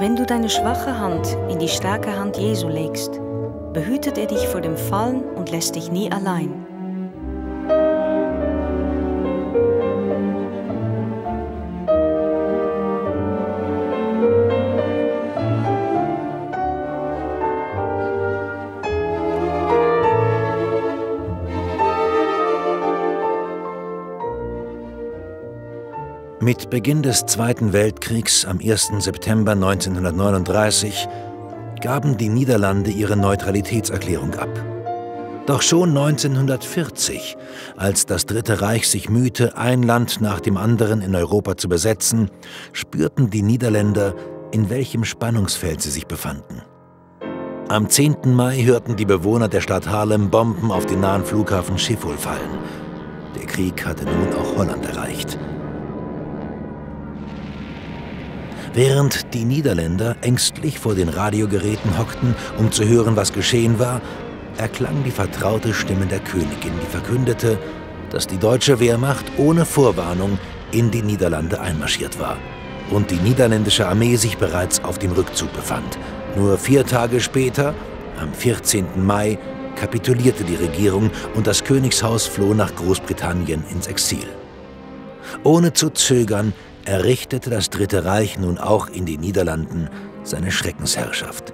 Wenn du deine schwache Hand in die starke Hand Jesu legst, behütet er dich vor dem Fallen und lässt dich nie allein. Mit Beginn des Zweiten Weltkriegs am 1. September 1939 gaben die Niederlande ihre Neutralitätserklärung ab. Doch schon 1940, als das Dritte Reich sich mühte, ein Land nach dem anderen in Europa zu besetzen, spürten die Niederländer, in welchem Spannungsfeld sie sich befanden. Am 10. Mai hörten die Bewohner der Stadt Haarlem Bomben auf den nahen Flughafen Schiphol fallen. Der Krieg hatte nun auch Holland erreicht. Während die Niederländer ängstlich vor den Radiogeräten hockten, um zu hören, was geschehen war, erklang die vertraute Stimme der Königin, die verkündete, dass die deutsche Wehrmacht ohne Vorwarnung in die Niederlande einmarschiert war und die niederländische Armee sich bereits auf dem Rückzug befand. Nur 4 Tage später, am 14. Mai, kapitulierte die Regierung und das Königshaus floh nach Großbritannien ins Exil. Ohne zu zögern, errichtete das Dritte Reich nun auch in den Niederlanden seine Schreckensherrschaft.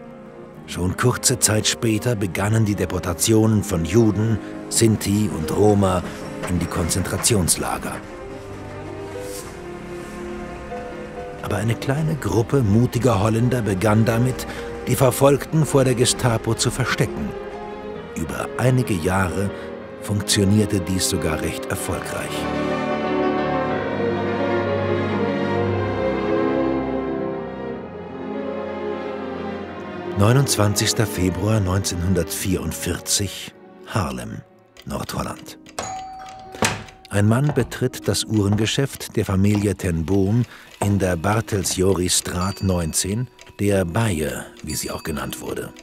Schon kurze Zeit später begannen die Deportationen von Juden, Sinti und Roma in die Konzentrationslager. Aber eine kleine Gruppe mutiger Holländer begann damit, die Verfolgten vor der Gestapo zu verstecken. Über einige Jahre funktionierte dies sogar recht erfolgreich. Der 29. Februar 1944, Haarlem, Nordholland. Ein Mann betritt das Uhrengeschäft der Familie ten Boom in der Bartelsjorisstraat 19, der Baye, wie sie auch genannt wurde.